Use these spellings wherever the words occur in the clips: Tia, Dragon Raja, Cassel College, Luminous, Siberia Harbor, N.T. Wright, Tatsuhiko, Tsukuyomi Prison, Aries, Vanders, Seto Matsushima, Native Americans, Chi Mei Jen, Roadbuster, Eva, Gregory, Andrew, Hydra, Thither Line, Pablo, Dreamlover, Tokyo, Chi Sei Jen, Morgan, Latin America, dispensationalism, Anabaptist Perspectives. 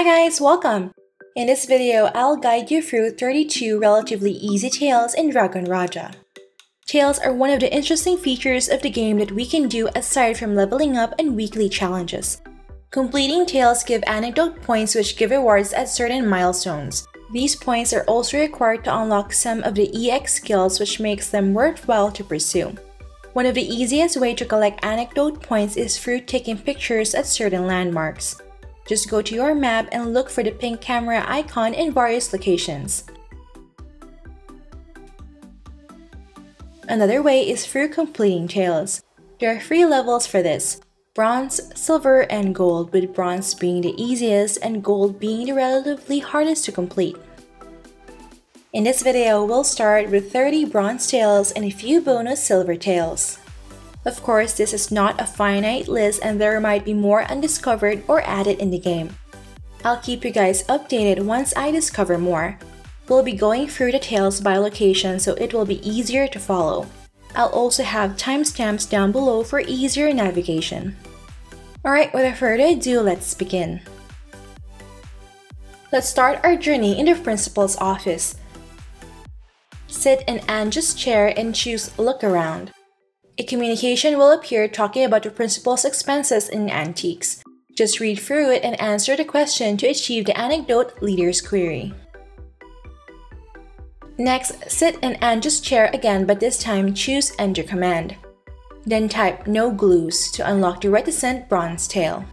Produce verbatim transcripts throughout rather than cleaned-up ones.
Hi guys, welcome! In this video, I'll guide you through thirty-two relatively easy tales in Dragon Raja. Tales are one of the interesting features of the game that we can do aside from leveling up and weekly challenges. Completing tales give anecdote points which give rewards at certain milestones. These points are also required to unlock some of the E X skills which makes them worthwhile to pursue. One of the easiest ways to collect anecdote points is through taking pictures at certain landmarks. Just go to your map and look for the pink camera icon in various locations. Another way is through completing tales. There are three levels for this: bronze, silver, and gold, with bronze being the easiest and gold being the relatively hardest to complete. In this video, we'll start with thirty bronze tales and a few bonus silver tales. Of course, this is not a finite list and there might be more undiscovered or added in the game. I'll keep you guys updated once I discover more. We'll be going through the tales by location so it will be easier to follow. I'll also have timestamps down below for easier navigation. Alright, without further ado, let's begin. Let's start our journey in the principal's office. Sit in Anja's chair and choose Look Around. A communication will appear talking about the principal's expenses in antiques. Just read through it and answer the question to achieve the anecdote leader's query. Next, sit in Andrew's chair again, but this time choose Enter Command. Then type No Glues to unlock the reticent bronze tail.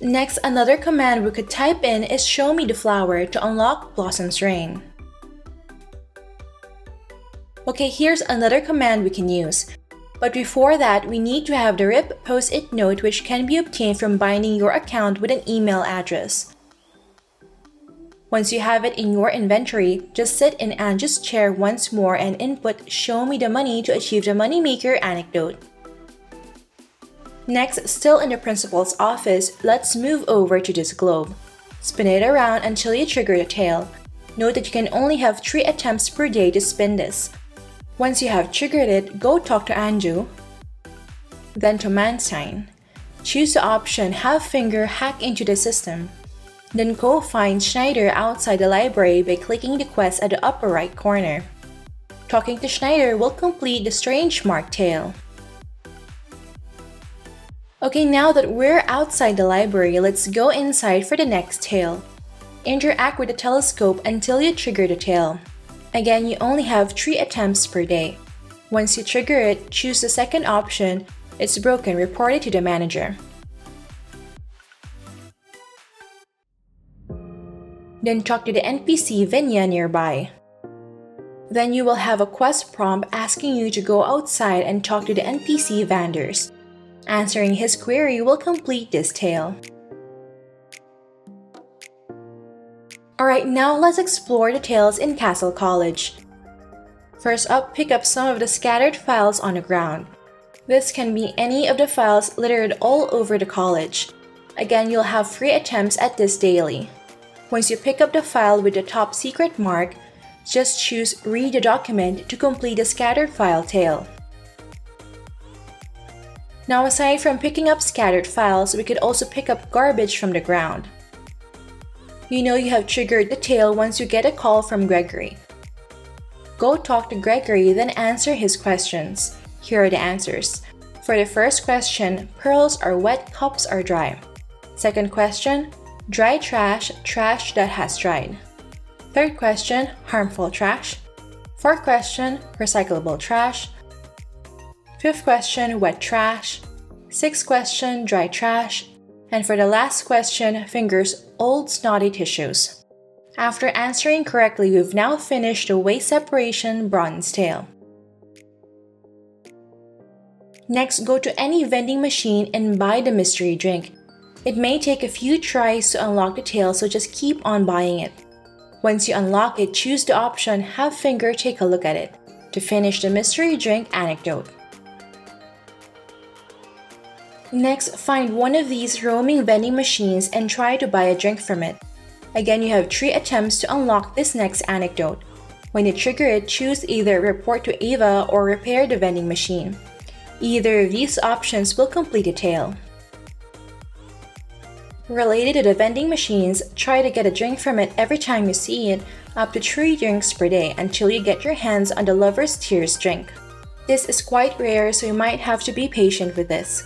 Next, another command we could type in is Show Me the Flower to unlock Blossom's Reign. Okay, here's another command we can use. But before that, we need to have the R I P post-it note which can be obtained from binding your account with an email address. Once you have it in your inventory, just sit in Anja's chair once more and input Show Me the Money to achieve the Moneymaker anecdote. Next, still in the principal's office, let's move over to this globe. Spin it around until you trigger the tale. Note that you can only have three attempts per day to spin this. Once you have triggered it, go talk to Andrew, then to Manstein. Choose the option Have Finger Hack into the System. Then go find Schneider outside the library by clicking the quest at the upper right corner. Talking to Schneider will complete the Strange Mark tale. Okay, now that we're outside the library, let's go inside for the next tale. Interact with the telescope until you trigger the tale. Again, you only have three attempts per day. Once you trigger it, choose the second option, It's Broken, report it to the manager. Then talk to the N P C Vinya nearby. Then you will have a quest prompt asking you to go outside and talk to the N P C Vanders. Answering his query will complete this tale. Alright, now let's explore the tales in Cassel College. First up, pick up some of the scattered files on the ground. This can be any of the files littered all over the college. Again, you'll have three attempts at this daily. Once you pick up the file with the top secret mark, just choose Read the Document to complete the scattered file tale. Now aside from picking up scattered files, we could also pick up garbage from the ground. You know you have triggered the tale once you get a call from Gregory. Go talk to Gregory, then answer his questions. Here are the answers. For the first question, pearls are wet, cups are dry. Second question, dry trash, trash that has dried. Third question, harmful trash. Fourth question, recyclable trash. Fifth question, wet trash. Sixth question, dry trash. And for the last question, fingers old snotty tissues. After answering correctly, we've now finished the waste separation bronze tale. Next, go to any vending machine and buy the mystery drink. It may take a few tries to unlock the tale, so just keep on buying it. Once you unlock it, choose the option Have Finger Take a Look at It to finish the mystery drink anecdote. Next, find one of these roaming vending machines and try to buy a drink from it. Again, you have three attempts to unlock this next anecdote. When you trigger it, choose either Report to Eva or Repair the vending machine. Either of these options will complete a tale. Related to the vending machines, try to get a drink from it every time you see it, up to three drinks per day until you get your hands on the Lover's Tears drink. This is quite rare, so you might have to be patient with this.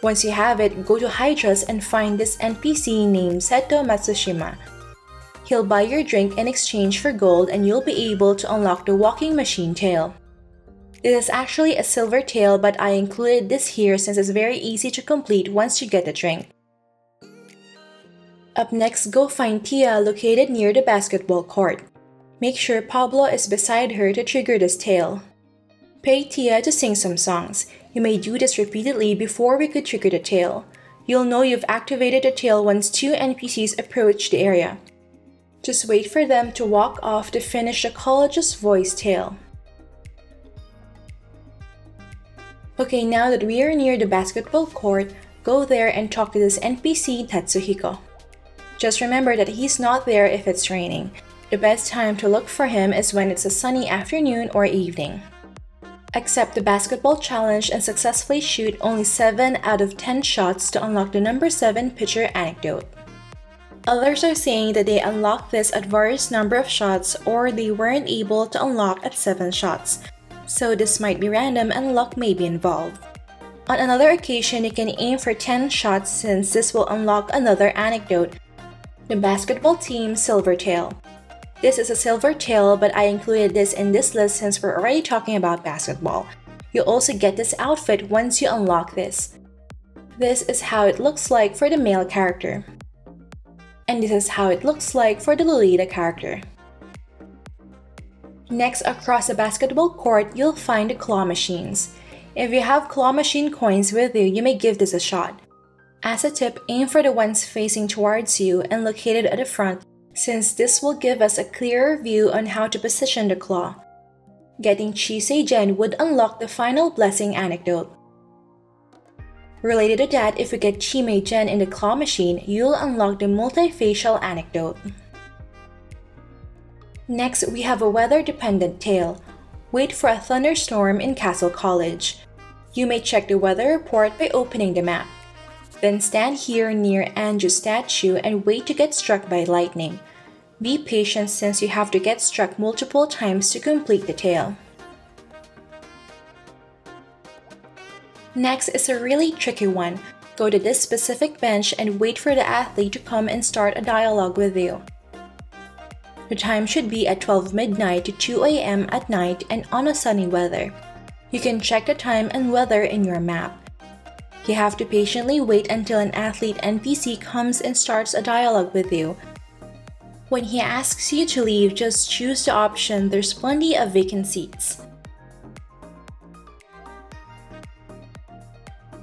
Once you have it, go to Hydra's and find this N P C named Seto Matsushima. He'll buy your drink in exchange for gold and you'll be able to unlock the walking machine tail. This is actually a silver tail, but I included this here since it's very easy to complete once you get the drink. Up next, go find Tia located near the basketball court. Make sure Pablo is beside her to trigger this tail. Pay Tia to sing some songs. You may do this repeatedly before we could trigger the tail. You'll know you've activated the tail once two N P Cs approach the area. Just wait for them to walk off to finish the college's voice tail. Okay, now that we are near the basketball court, go there and talk to this N P C Tatsuhiko. Just remember that he's not there if it's raining. The best time to look for him is when it's a sunny afternoon or evening. Accept the basketball challenge and successfully shoot only seven out of ten shots to unlock the number seven pitcher anecdote. Others are saying that they unlocked this at various number of shots or they weren't able to unlock at seven shots, so this might be random and luck may be involved. On another occasion, you can aim for ten shots since this will unlock another anecdote, the basketball team Silvertail. This is a Silvertail, but I included this in this list since we're already talking about basketball. You'll also get this outfit once you unlock this. This is how it looks like for the male character. And this is how it looks like for the Lolita character. Next, across the basketball court, you'll find the claw machines. If you have claw machine coins with you, you may give this a shot. As a tip, aim for the ones facing towards you and located at the front, since this will give us a clearer view on how to position the claw. Getting Chi Sei Jen would unlock the final blessing anecdote. Related to that, if you get Chi Mei Jen in the claw machine, you'll unlock the multifacial anecdote. Next, we have a weather-dependent tale. Wait for a thunderstorm in Cassel College. You may check the weather report by opening the map. Then stand here near Andrew's statue and wait to get struck by lightning. Be patient since you have to get struck multiple times to complete the tale. Next is a really tricky one. Go to this specific bench and wait for the athlete to come and start a dialogue with you. The time should be at twelve midnight to two A M at night and on a sunny weather. You can check the time and weather in your map. You have to patiently wait until an athlete N P C comes and starts a dialogue with you. When he asks you to leave, just choose the option, there's plenty of vacant seats.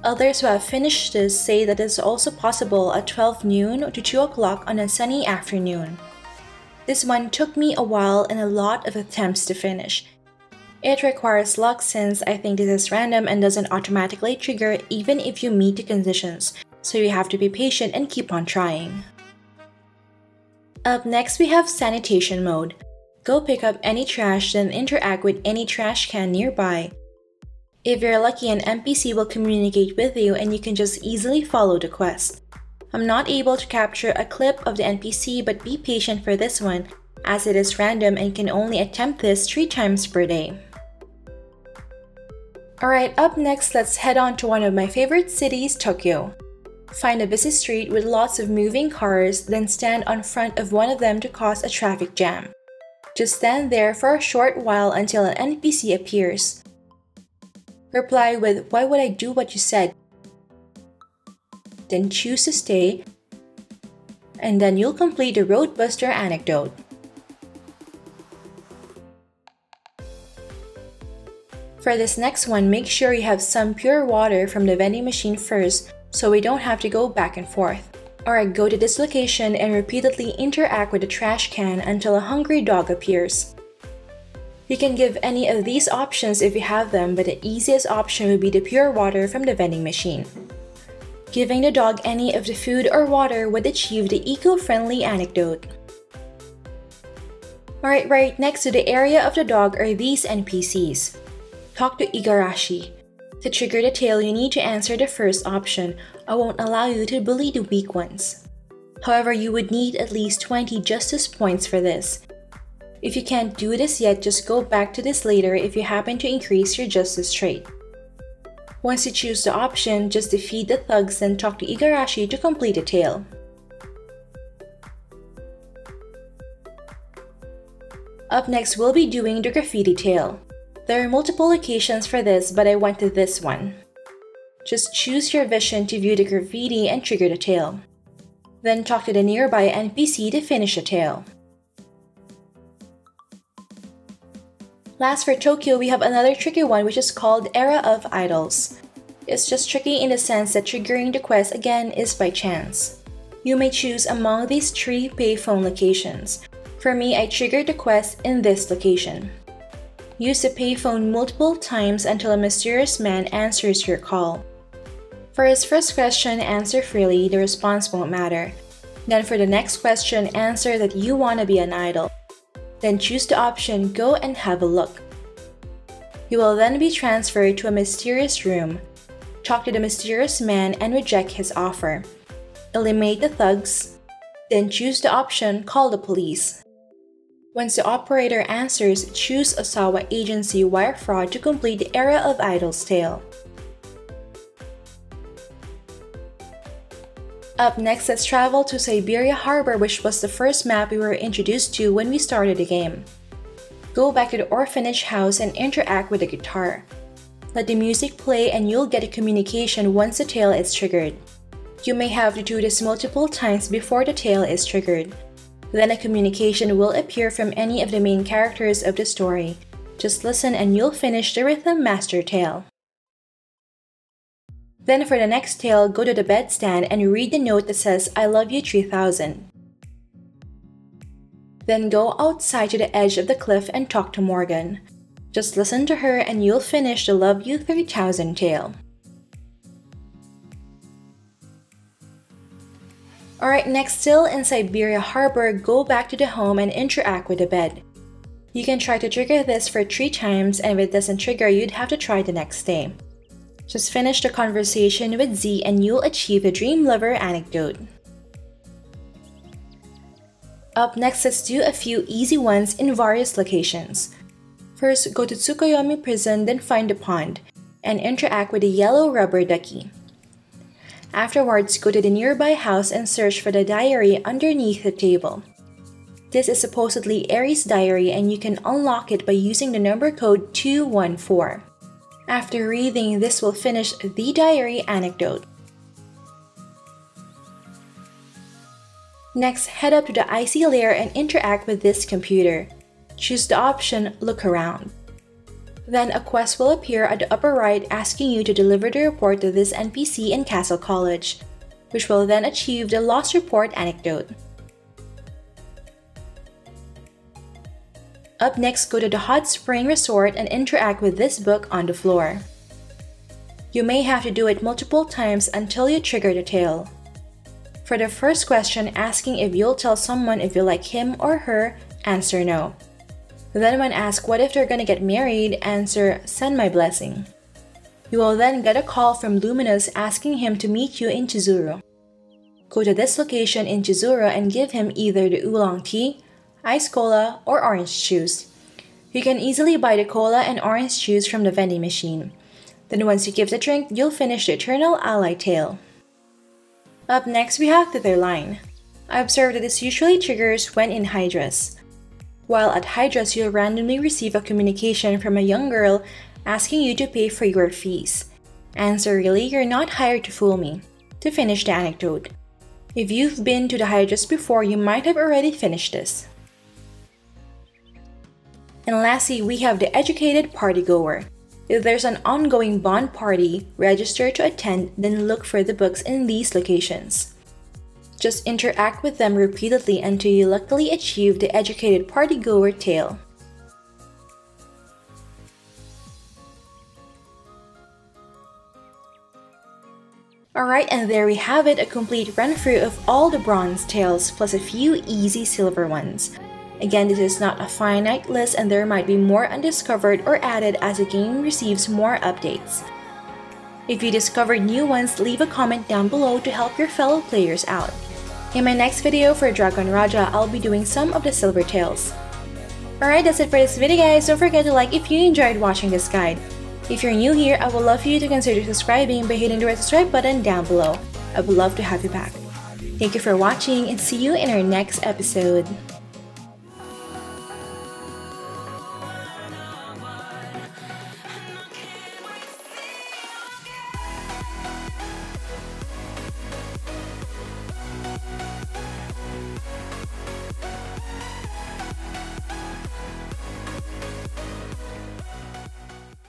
Others who have finished this say that it's also possible at twelve noon to two o'clock on a sunny afternoon. This one took me a while and a lot of attempts to finish. It requires luck since I think this is random and doesn't automatically trigger even if you meet the conditions, so you have to be patient and keep on trying. Up next, we have sanitation mode. Go pick up any trash, then interact with any trash can nearby. If you're lucky, an N P C will communicate with you and you can just easily follow the quest. I'm not able to capture a clip of the N P C, but be patient for this one as it is random and can only attempt this three times per day. Alright, up next, let's head on to one of my favorite cities, Tokyo. Find a busy street with lots of moving cars, then stand on front of one of them to cause a traffic jam. Just stand there for a short while until an N P C appears. Reply with, "Why would I do what you said?" Then choose to stay, and then you'll complete the Roadbuster anecdote. For this next one, make sure you have some pure water from the vending machine first so we don't have to go back and forth. Alright, go to this location and repeatedly interact with the trash can until a hungry dog appears. You can give any of these options if you have them, but the easiest option would be the pure water from the vending machine. Giving the dog any of the food or water would achieve the eco-friendly anecdote. Alright, right next to the area of the dog are these N P Cs. Talk to Igarashi. To trigger the tail, you need to answer the first option. I won't allow you to bully the weak ones. However, you would need at least twenty justice points for this. If you can't do this yet, just go back to this later if you happen to increase your justice trait. Once you choose the option, just defeat the thugs and talk to Igarashi to complete the tale. Up next, we'll be doing the graffiti tale. There are multiple locations for this, but I went to this one. Just choose your vision to view the graffiti and trigger the tale. Then talk to the nearby N P C to finish the tale. Last, for Tokyo, we have another tricky one which is called Era of Idols. It's just tricky in the sense that triggering the quest again is by chance. You may choose among these three payphone locations. For me, I triggered the quest in this location. Use the payphone multiple times until a mysterious man answers your call. For his first question, answer freely, the response won't matter. Then for the next question, answer that you want to be an idol. Then choose the option Go and Have a Look. You will then be transferred to a mysterious room. Talk to the mysterious man and reject his offer. Eliminate the thugs. Then choose the option Call the Police. Once the operator answers, choose Osawa Agency Wire Fraud to complete the Era of Idols tale. Up next, let's travel to Siberia Harbor, which was the first map we were introduced to when we started the game. Go back to the orphanage house and interact with the guitar. Let the music play and you'll get a communication once the tale is triggered. You may have to do this multiple times before the tale is triggered. Then a communication will appear from any of the main characters of the story. Just listen and you'll finish the Rhythm Master tale. Then for the next tale, go to the bedstand and read the note that says, I love you three thousand. Then go outside to the edge of the cliff and talk to Morgan. Just listen to her and you'll finish the Love You three thousand tale. Alright, next, still in Siberia Harbor, go back to the home and interact with the bed. You can try to trigger this for three times, and if it doesn't trigger, you'd have to try the next day. Just finish the conversation with Z and you'll achieve the Dream Lover anecdote. Up next, let's do a few easy ones in various locations. First, go to Tsukuyomi Prison, then find the pond, and interact with the yellow rubber ducky. Afterwards, go to the nearby house and search for the diary underneath the table. This is supposedly Aries' diary and you can unlock it by using the number code two one four. After reading, this will finish the diary anecdote. Next, head up to the icy layer and interact with this computer. Choose the option Look Around. Then a quest will appear at the upper right asking you to deliver the report to this N P C in Cassel College, which will then achieve the Lost Report anecdote. Up next, go to the Hot Spring Resort and interact with this book on the floor. You may have to do it multiple times until you trigger the tale. For the first question asking if you'll tell someone if you like him or her, answer no. Then when asked what if they're gonna get married, answer send my blessing. You will then get a call from Luminous asking him to meet you in Chizuru. Go to this location in Chizuru and give him either the oolong tea, ice cola, or orange juice. You can easily buy the cola and orange juice from the vending machine. Then once you give the drink, you'll finish the Eternal Ally tale. Up next, we have Thither Line. I observed that this usually triggers when in Hydras. While at Hydras, you'll randomly receive a communication from a young girl asking you to pay for your fees. Answer really, you're not hired to fool me, to finish the anecdote. If you've been to the Hydras before, you might have already finished this. And lastly, we have the Educated Partygoer. If there's an ongoing bond party, register to attend, then look for the books in these locations. Just interact with them repeatedly until you luckily achieve the Educated Partygoer tale. Alright, and there we have it, a complete run-through of all the bronze tales, plus a few easy silver ones. Again, this is not a finite list and there might be more undiscovered or added as the game receives more updates. If you discovered new ones, leave a comment down below to help your fellow players out. In my next video for Dragon Raja, I'll be doing some of the Silver Tales. Alright, that's it for this video guys. Don't forget to like if you enjoyed watching this guide. If you're new here, I would love for you to consider subscribing by hitting the red subscribe button down below. I would love to have you back. Thank you for watching and see you in our next episode.